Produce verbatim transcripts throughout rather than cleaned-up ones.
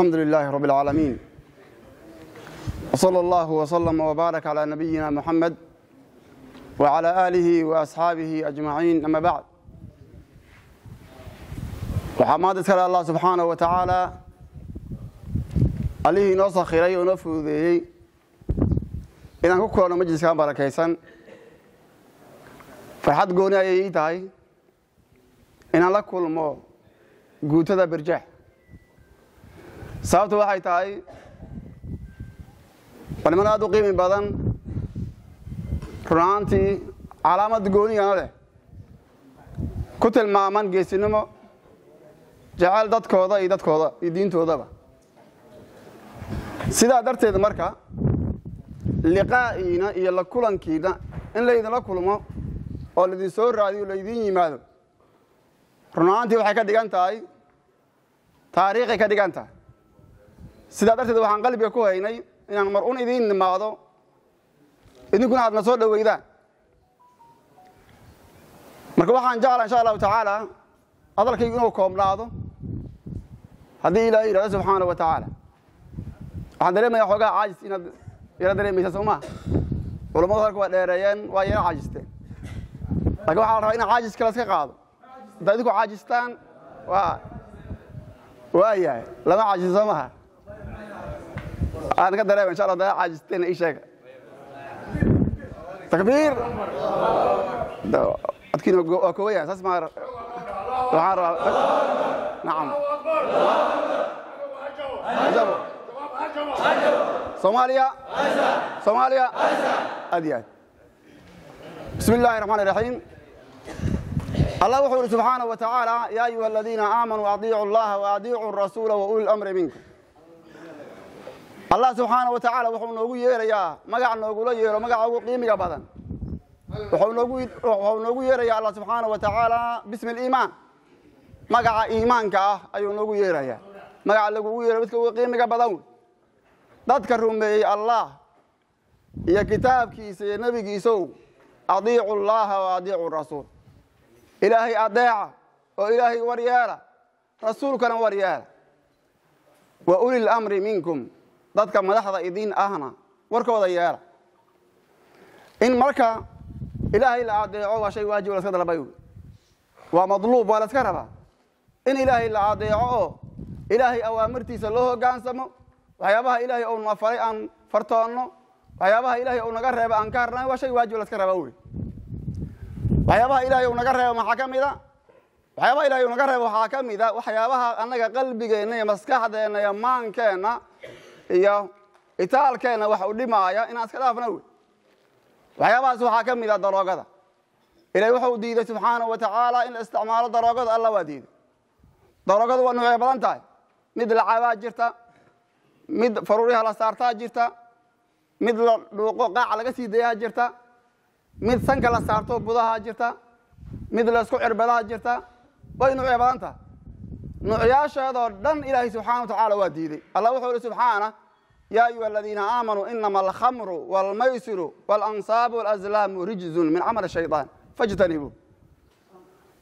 الحمد لله رب العالمين، وصلى الله وسلم وبارك على نبينا محمد وعلى آله وأصحابه أجمعين، أما بعد. وحمادك الله سبحانه وتعالى عليه نصر خيري ونفوذه إن أكوكو أنا مجلس كان بركيسا فرحات قوني أي تاي إن لكل ما قوت هذا برجع صابت واحد تاي ولمن هذا قيمة بدن رانتي علامة قوني أنا له كتل مع من جسنمه جعل دت كوضا يدت كوضا يدين توضا با سيدا درت هذا مركا لقائنا يلا كلن كيدا إن لا يدنا كل ما والذي صور راديو لا يدين يماذو رانتي وحكا دكانتاي تاريخ كا دكانتا سيدا درت هذا وحنقلب يكوه هناي إن مرؤون يدين ماذو إن يكون هذا نصور لو إذا مركب حان جعل إن شاء الله تعالى هذا الكي يقولوا كم لاذو هذه إلى إله سبحانه وتعالى هذا لما يحوجا عاجز إن إلى ذلك مسماه ولا مظهر كوا ديريان ويا عاجزته لكن حال رأينا عاجز كلاس كقاضي ده يقول عاجزتان وا ويا لما عاجز سماه أنا كده إن شاء الله ده عاجزتين إيش هيك تكبير ده أتكلم كويس أسمع نعم صوماليا صوماليا أديان بسم الله الرحمن الرحيم. الله يقول سبحانه وتعالى يا أيها الذين آمنوا أطيعوا الله وأطيعوا الرسول وأولي الأمر منكم. الله سبحانه وتعالى وحو نوغو ييريا مغا نوغو لا ييرو مغا او قيميغا بدن وحو نوغو وحو نوغو ييريا الله سبحانه وتعالى باسم الإيمان مغا إيمانكا ايو نوغو ييريا مغا لوغو ييرو مدكو قيميغا بدن دادك رومي الله يا كتابكيس يا نبيكيسو اطيعوا الله واطيعوا الرسول إلهي أطيع وإلهي وريالا رسولك انا وريالا وأولي الأمر منكم dadka madaxda idin ahna warkooda yeera in marka ilaahay la adeeco waa shay waajib la iska dalbayo waa madluub waa la iska raba in ilaahay la adeeco ilaahay awaamirtiisa loo hogaansamo waxyaabaha ilaahay uu noo faray aan fartoono waxyaabaha ilaahay uu naga reebo aan ka harnaa waa shay waajib la iska raba way waxyaabaha ilaahay uu naga reebo maxaa kamida waxyaabaha ilaahay uu naga reebo waxa kamida waxyaabaha anaga qalbigeena iyo maskaxdeena iyo maankeena يا إتال كنا وحولي معايا إن أسكتها فنوي وحيا بعض وحكم من الدراجة إلى وحودي سبحانه وتعالى إن استعمال الدراجة الله وديد دراجة ونوع بلانتاي مثل عواج جرتا مثل فرورها لسارتا جرتا مثل لوقوقع على قصيدها جرتا مثل سنك لسارتو بضها جرتا مثل سكوير بلها جرتا وينوع بلانتاي نوعياشا دان إلهي سبحانه وتعالى وديدي الله يقول سبحانه يا أيها الذين آمنوا إنما الخمر والميسر والأنصاب والأزلام رجز من عمل الشيطان فاجتنبوه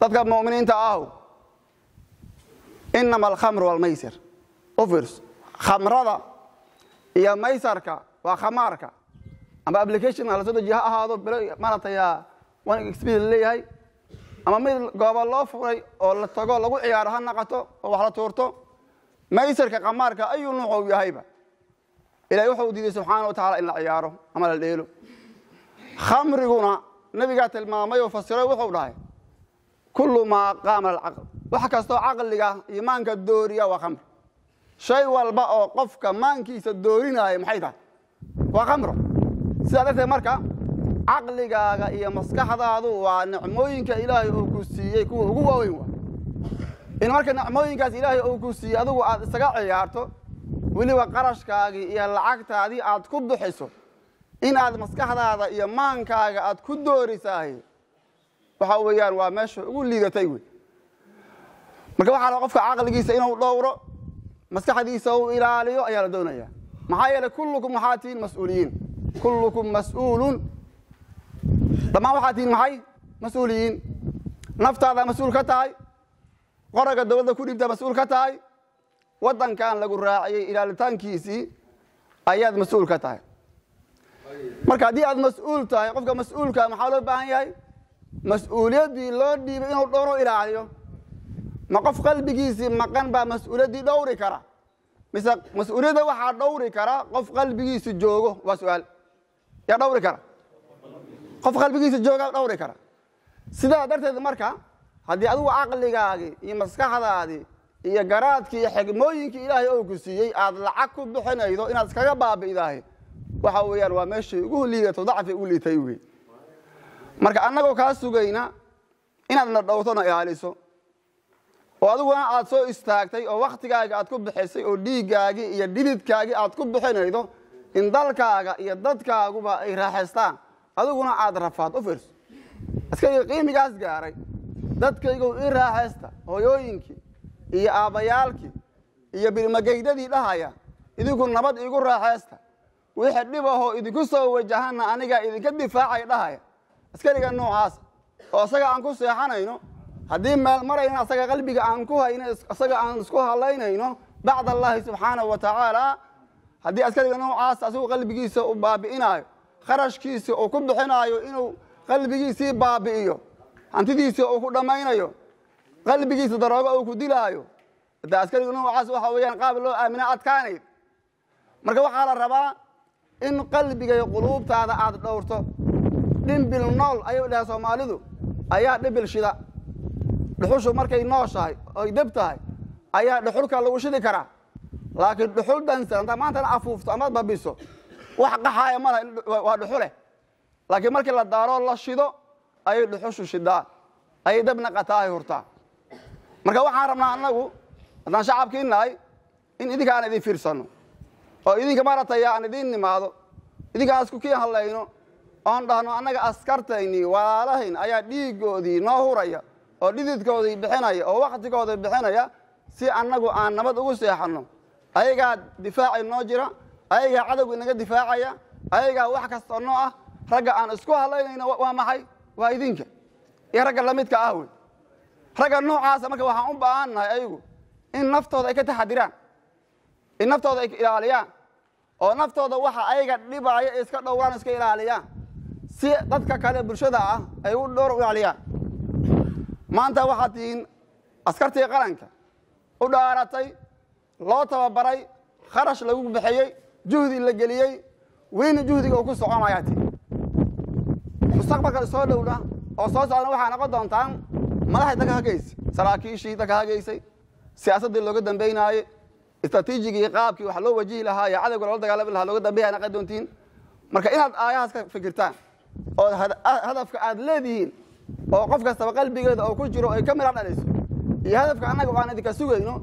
تذكر مؤمنين تأهو إنما الخمر والميسر أوفرس خمرة يا ميسرك وخمارك أما أبليكيشن على سود الجهة هذا مرة يا وان إكسبير اللي هاي أما مثل قبل الله فوري أو التقال لقول عيارها نقطة أو حلا تورته ما يصير كقمار كأي نوع ويهيبة إلى يحوده سبحانه وتعالى إلا عياره أما الليله خمر هنا نبي قاتل ما ما يفسره وقوله كل ما قام العقل وحكسته عقل لقى يمانك الدورية وخمر شيء والبقى قفك مانكيس الدورين هاي محيطة وخمره سألته مركا عقلكaaga iyo maskaxdaadu waa nicmooyinka Ilaahay uu ku siiyay kuwa ugu waaweyn in marka nicmooyinkaas Ilaahay uu ku siiyay adigu aad isaga ciyaarto waliba qarashkaaga iyo lacagtaadii aad ku bixiso in aad maskaxdaada iyo maankaaga aad ku doorisahay waxa weeyaan waa meesha ugu liidatay way marka waxa la qofka caqligiisa inuu dhowro maskaxdiisa uu ilaaliyo ayaa la doonayaa maxaa yeelay kullukum muhaatiin mas'uuliin kullukum mas'uulun لما وحاتين معي مسؤولين نفط هذا مسؤول كتاعي قرقة الدولة كل يبدأ مسؤول كتاعي ودن كان لغو راعي إلى التانكيسي أياد مسؤول كتاعي مركا دي أياد مسؤول تاعي قفك مسؤول كا محالو باهي مسؤولية دي لو دي بإنه دورو إلى عليو ما قف قلبكيسي مقان با مسؤولية دي دوري كرا مثلا مسؤولية دي واحد دوري كرا قف قلبكيسي جوغو وسؤال يا دوري كرا قف قلبكيسي جوغو دوري كرا سيدا درتي مركا هادي أدو عقلكاغي إي مسكحداادي يا جرادك يا حجمويك إلهي أوكسي أضلعكوا بحنايدو إن أذكر باب إلهي وحوي الوامشي يقول لي تضعف يقول لي تيوي مرك أنا جو كاسو جينا إن أنا دوتنا إعليسو وأدو أنا أتصو استاكتي أو وقت كاجي أتكب بحسي أو دي كاجي يا ديلت كاجي أتكب بحنايدو إن ضل كاجي يا ضد كاجو بقى إرهاستان أدو أنا أضرفات أفرس أذكر قيمي جاز جاري ضد كاجو إرهاستا هو يوينكي يا أبايالكي يا بالمجيدتي لهايا إذا كنا نبض يقول راحسته ويحدبه إذا كسر وجهنا أنا جا إذا كدي فاعي لهايا أسكري إنه عاص أسكر عنكو سيحنا ينو هدي ما مرة ين أسكر قلبي عنكوها ين أسكر عنسكوها الله ين ينو بعد الله سبحانه وتعالى هدي أسكري إنه عاص أسوي قلبي كيس وبابينايو خرج كيس وكبد حنايو إنه قلبي كيس بابينايو أنت ديس وكبد ما ينايو قلبي جيس دراجة أو كديلايو، ده أذكر إنه عزوه حويان قابله من أتكاني، مركب على الربا إن قلبي جي قلوب تعذب عاد دورته، دين بالنال أيوة لها سمالده، أيها دبل شدة، لحوشه مركب الناشاي، دبتاي، أيها لحولك لو شدي كرا، لكن لحول دنسة أنت ما أنت عفوف أنت ببيسه، وحق حايا ماله ولحوله، لكن مركب الدارة الله شدة، أيوة لحوشه شدة، أي دبنا قتاي هرتا. marka waxaan rabnaa annagu haddaan shacabkiinahay in idinka aan idin fiirsano oo idinka marataya aan idin nimaado idinkaas ku kii halayno aan dhahno annaga askartayni walaalahayn ayaa dhiigoodii noo huraya oo dhididkoodii bixinaya oo waqtigoodii bixinaya si annagu aan nabad ugu seexano ayagaa difaaci noo jira ayagaa cadowga inaga difaacaya ayagaa wax kasta noo ah ragga aan isku halaynayno waa maxay waa idinka iyo ragga la midka ah wey رجع النوع عاصم مركب وحاهم بقى أيجو إن نفط هذا كده حديران إن نفط هذا إلى عليان أو نفط هذا واحد أيجا اللي بعيا إسكت دوران إسكت إلى عليان سي تذكر كله برشدة أيجو دور إلى عليان ما أنت واحدين أسكت يقرنك ودارتي لا تببري خرش لجوك بحيي جهدي للجليي وين جهدي أو كسر عماياتي مستقبل الصور دولا أو صوص أنا واحد أنا قد أنتم ملاحظ دكها جيس سراكيشي دكها جيسي سياسة اللي قدام بيناي استراتيجي قابكي وحلو وجيه لها يا عدد ولا دكها قبلها لو قدام بيها أنا قدونتين مركا إن آياتك فكرتان أو هذا هدفك أدلدين أو قفك سبق قلبي قد أو كل جرو أي كاميرا على ليسو هدفك أنا وأنا ديك السوق إنه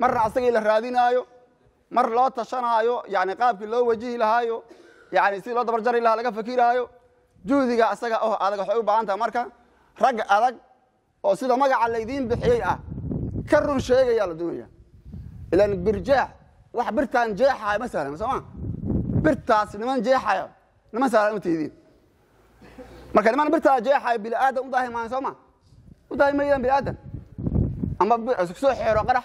marna asagii la raadinaayo mar loo tashanaayo yaani qaabkii loo wajihi lahaayo yaani si loo dabarjari lahaa laga fakiraayo juudiga asaga oo adag wax u baahan tahay marka rag adag oo sida magaca leeydin bixiyay ah ka run sheegaya la duunya ilaan birjaax wax birtaan jeexay masalan samaan birtaas niman jeexay niman salan u tiidin marka niman birtaa jeexay bil aadam u daahay maan samaan u daaymeen bil aadam amba isku soo xiro qarax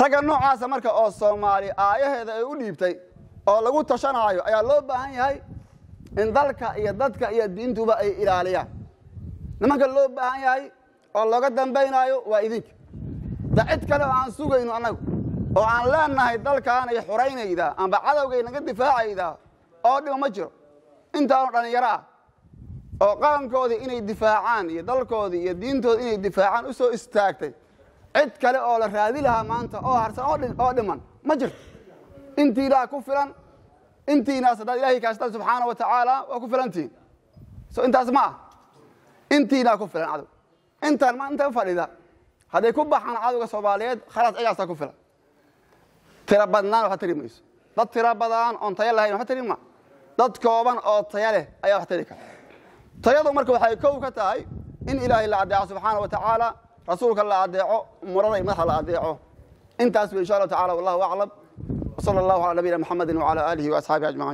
raga noocaas marka oo Soomaali aayaheeda ay u dhiibtay oo lagu tashanayo ayaa loo baahan yahay in dalka iyo dadka iyo diintuba ay ilaaliyaan nimanka loo baahan yahay oo laga dambaynayo waa idinka ولكن يجب ان يكون هناك oo aan leenahay dalkan ay xoreynayda aan bacadowgay naga difaacayda oo dhib ma jiro intaanu dhalinyaro ah oo qaankoodi inay difaacaan iyo dalkoodi iyo diintooda inay difaacaan u soo istaagtay cid kale oo la raadi lahaa maanta oo harsan oo dhiman ma jirto intii ilaahay ku filan intii naas dad ilaahay ka astaan subhanahu wa ta'ala oo ku filantiin so intaas ma intii ilaahay ku filan aad intaan maanta fadhida haday ku baxaan cadawga Soomaaliyeed khalaas ayaasa ku filan tira badnaan waxa tirimayso dad tira badaan on tayo lahayn waxa tirima dad kooban oo tayo leh ayaa wax tirika tayadu marka waxay koob ka tahay in ilaahay la adeeco subhanahu wa ta'ala rasuulka la adeeco muranay ma la adeeco intaas insha Allah ta'ala wallahu a'lam وصلى الله على نبينا محمد وعلى آله وأصحابه أجمعين.